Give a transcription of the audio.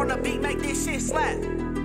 on the beat, make this shit slap.